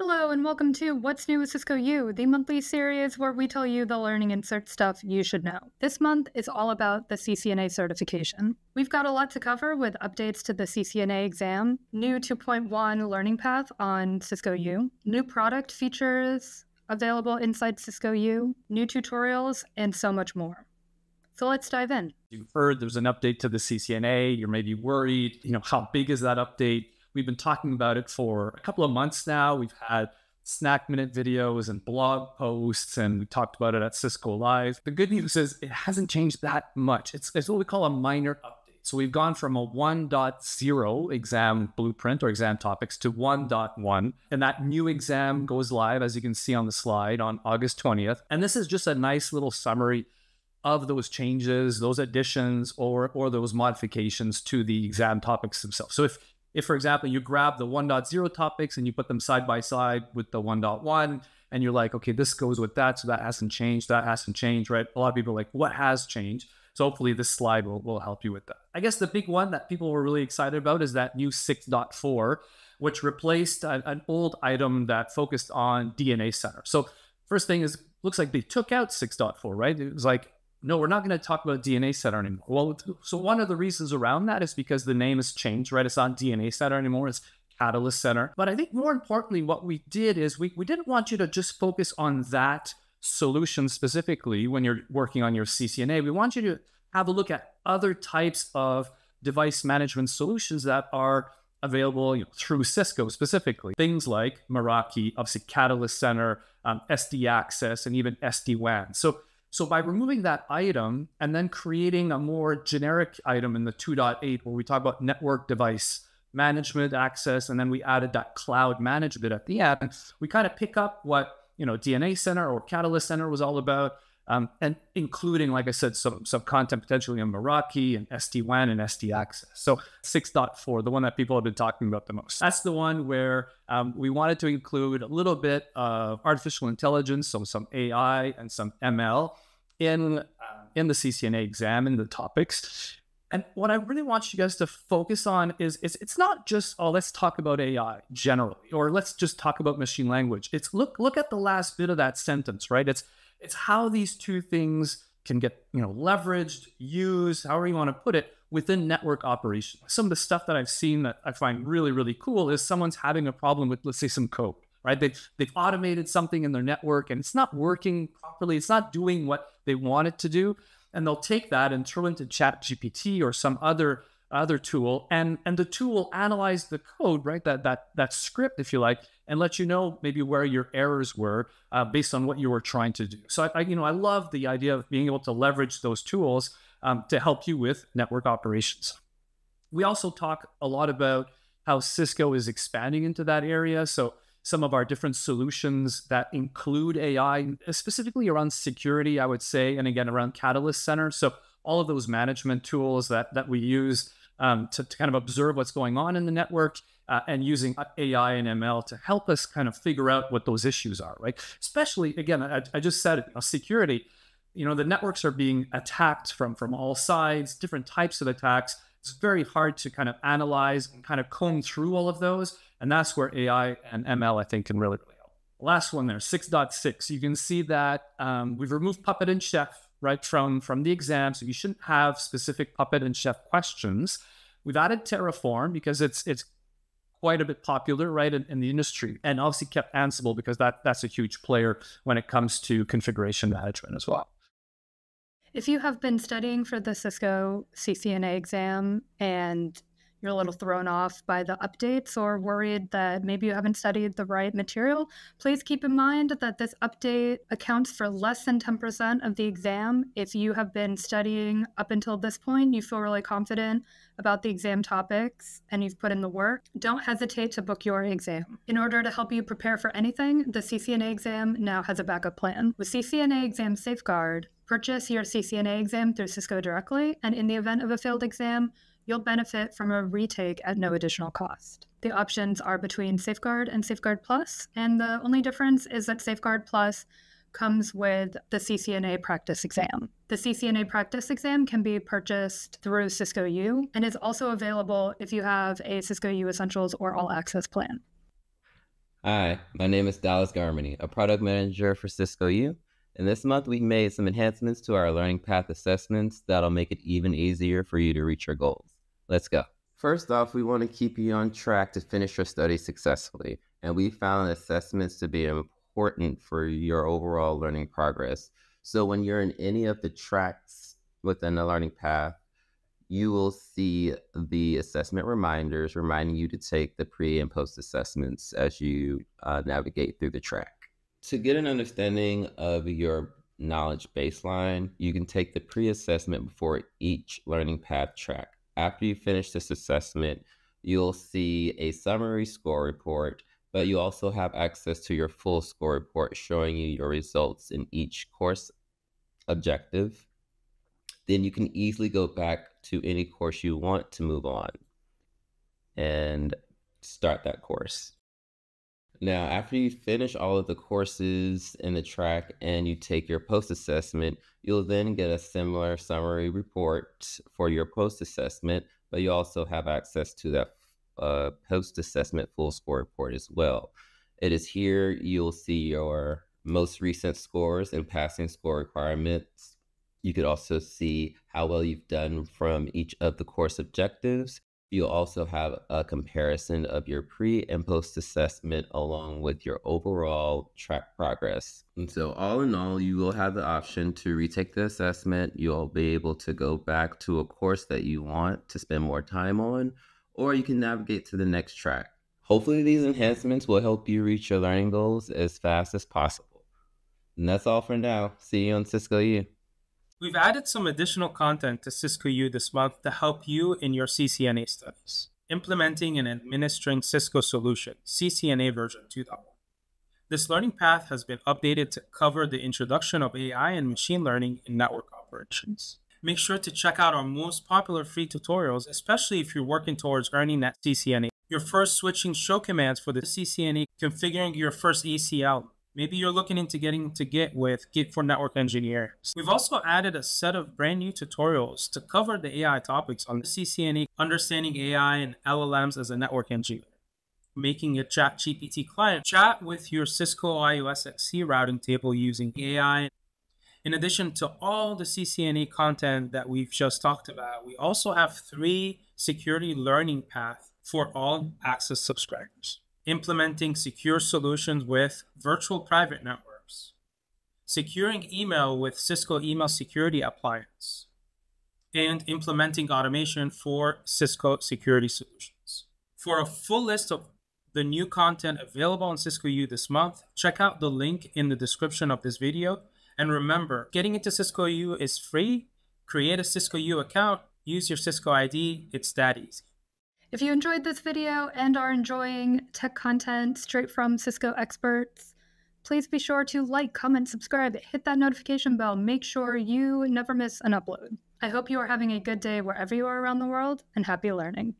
Hello and welcome to What's New with Cisco U, the monthly series where we tell you the learning and cert stuff you should know. This month is all about the CCNA certification. We've got a lot to cover with updates to the CCNA exam, new 2.1 learning path on Cisco U, new product features available inside Cisco U, new tutorials, and so much more. So let's dive in. You've heard there's an update to the CCNA. You're maybe worried, how big is that update? We've been talking about it for a couple of months now. We've had snack minute videos and blog posts, and we talked about it at Cisco Live. The good news is it hasn't changed that much. It's what we call a minor update. So we've gone from a 1.0 exam blueprint or exam topics to 1.1. And that new exam goes live, as you can see on the slide, on August 20th. And this is just a nice little summary of those changes, those additions, or those modifications to the exam topics themselves. So if, for example, you grab the 1.0 topics and you put them side by side with the 1.1 and you're like, okay, this goes with that. So that hasn't changed, right? A lot of people are like, what has changed? So hopefully this slide will help you with that. I guess the big one that people were really excited about is that new 6.4, which replaced an old item that focused on DNA Center. So first thing is, looks like they took out 6.4, right? It was like, no, we're not going to talk about DNA Center anymore. Well, so one of the reasons around that is because the name has changed, right? It's not DNA Center anymore. It's Catalyst Center. But I think more importantly, what we did is we didn't want you to just focus on that solution specifically when you're working on your CCNA. We want you to have a look at other types of device management solutions that are available through Cisco specifically. Things like Meraki, obviously Catalyst Center, SD Access, and even SD-WAN. So by removing that item and then creating a more generic item in the 2.8 where we talk about network device management access, and then we added that cloud management at the end, we kind of pick up what DNA Center or Catalyst Center was all about, and including, like I said, some content potentially in Meraki and SD-WAN and SD Access. So 6.4, the one that people have been talking about the most. That's the one where we wanted to include a little bit of artificial intelligence, so some AI and some ML in the CCNA exam, in the topics. And what I really want you guys to focus on is it's not just, oh, let's talk about AI generally, or let's just talk about machine language. It's look at the last bit of that sentence, right? It's how these two things can get, leveraged, used, however you want to put it, within network operations. Some of the stuff that I've seen that I find really, really cool is someone's having a problem with, let's say, some code, right? They've automated something in their network and it's not working properly. It's not doing what they want it to do. And they'll take that and throw into ChatGPT or some other tool, and the tool will analyze the code, right? That script, if you like, and let you know maybe where your errors were based on what you were trying to do. So I love the idea of being able to leverage those tools to help you with network operations. We also talk a lot about how Cisco is expanding into that area. So some of our different solutions that include AI, specifically around security, I would say, and again, around Catalyst Center. So all of those management tools that we use to kind of observe what's going on in the network, and using AI and ML to help us kind of figure out what those issues are, right? Especially, again, I just said it, security, the networks are being attacked from all sides, different types of attacks. It's very hard to kind of analyze and kind of comb through all of those. And that's where AI and ML, I think, can really, really help. Last one there, 6.6. You can see that we've removed Puppet and Chef, right, from the exam. So you shouldn't have specific Puppet and Chef questions. We've added Terraform because it's quite a bit popular, right, in the industry, and obviously kept Ansible because that's a huge player when it comes to configuration management as well. If you have been studying for the Cisco CCNA exam and you're a little thrown off by the updates or worried that maybe you haven't studied the right material, please keep in mind that this update accounts for less than 10% of the exam. If you have been studying up until this point, you feel really confident about the exam topics and you've put in the work, don't hesitate to book your exam. In order to help you prepare for anything, the CCNA exam now has a backup plan. With CCNA Exam Safeguard, purchase your CCNA exam through Cisco directly, and in the event of a failed exam, you'll benefit from a retake at no additional cost. The options are between Safeguard and Safeguard Plus, and the only difference is that Safeguard Plus comes with the CCNA practice exam. The CCNA practice exam can be purchased through Cisco U and is also available if you have a Cisco U Essentials or All Access plan. Hi, my name is Dallas Garmony, a product manager for Cisco U, and this month we've made some enhancements to our learning path assessments that'll make it even easier for you to reach your goals. Let's go. First off, we want to keep you on track to finish your studies successfully, and we found assessments to be important for your overall learning progress. So when you're in any of the tracks within the learning path, you will see the assessment reminders reminding you to take the pre and post assessments as you navigate through the track. To get an understanding of your knowledge baseline, you can take the pre-assessment before each learning path track. After you finish this assessment, you'll see a summary score report, but you also have access to your full score report showing you your results in each course objective. Then you can easily go back to any course you want to move on and start that course. Now, after you finish all of the courses in the track and you take your post-assessment, you'll then get a similar summary report for your post-assessment, but you also have access to that post-assessment full score report as well. It is here you'll see your most recent scores and passing score requirements. You could also see how well you've done from each of the course objectives. You'll also have a comparison of your pre and post assessment along with your overall track progress. And so all in all, you will have the option to retake the assessment. You'll be able to go back to a course that you want to spend more time on, or you can navigate to the next track. Hopefully these enhancements will help you reach your learning goals as fast as possible. And that's all for now. See you on Cisco U. We've added some additional content to Cisco U this month to help you in your CCNA studies. Implementing and administering Cisco Solution, CCNA version 2.0. This learning path has been updated to cover the introduction of AI and machine learning in network operations. Make sure to check out our most popular free tutorials, especially if you're working towards earning that CCNA. Your first switching show commands for the CCNA, configuring your first ACL. Maybe you're looking into getting into Git with Git for Network Engineers. We've also added a set of brand new tutorials to cover the AI topics on the CCNA, understanding AI and LLMs as a network engineer, making a ChatGPT client, chat with your Cisco IOS XE routing table using AI. In addition to all the CCNA content that we've just talked about, we also have 3 security learning paths for all access subscribers. Implementing secure solutions with virtual private networks, securing email with Cisco Email Security Appliance, and implementing automation for Cisco Security Solutions. For a full list of the new content available on Cisco U this month, check out the link in the description of this video. And remember, getting into Cisco U is free. Create a Cisco U account, use your Cisco ID, it's that easy. If you enjoyed this video and are enjoying tech content straight from Cisco experts, please be sure to like, comment, subscribe, hit that notification bell. Make sure you never miss an upload. I hope you are having a good day wherever you are around the world, and happy learning.